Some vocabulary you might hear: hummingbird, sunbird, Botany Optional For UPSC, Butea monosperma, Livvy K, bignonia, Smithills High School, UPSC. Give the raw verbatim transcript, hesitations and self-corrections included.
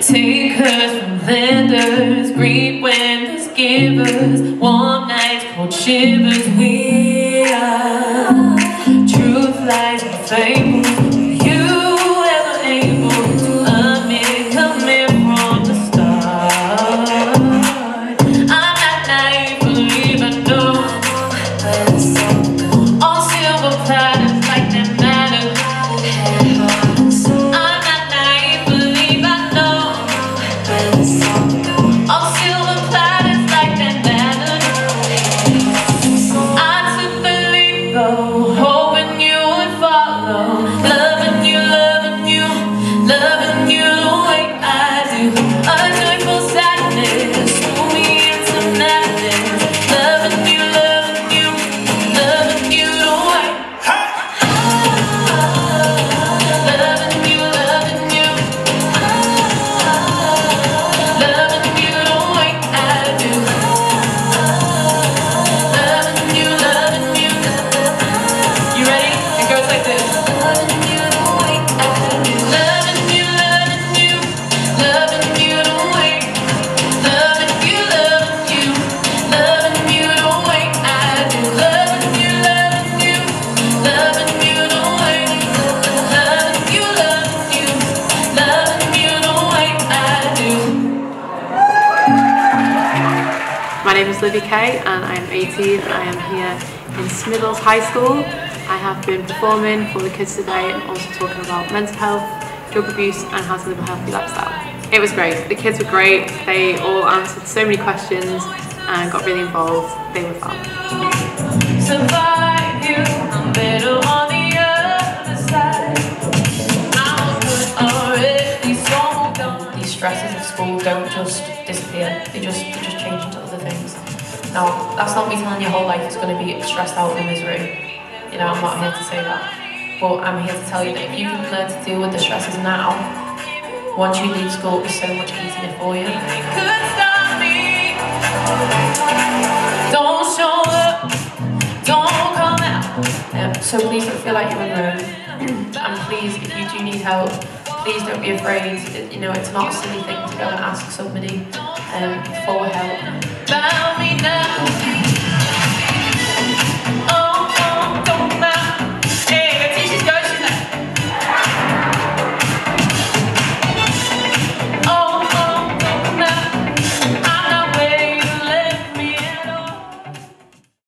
Take her from vendors, greet windows, givers, warm nights, cold shivers. We are truth, lies, and fables. You ever able to admit coming from the start? I'm not naive, believe I know. All silver platters like that matter. My name is Livvy K and I am eighteen and I am here in Smithills High School. I have been performing for the kids today and also talking about mental health, drug abuse and how to live a healthy lifestyle. It was great. The kids were great. They all answered so many questions and got really involved. They were fun. Stresses of school don't just disappear, they just they just change into other things. Now, that's not me telling your whole life it's going to be stressed out and misery. You know, I'm not here to say that. But I'm here to tell you that if you can learn to deal with the stresses now, once you leave school, it'll be so much easier for you. Don't show up, don't come out. Um, so please don't feel like you're in the room. And please, if you do need help, please don't be afraid. You know, it's not a silly thing to go and ask somebody um, for help.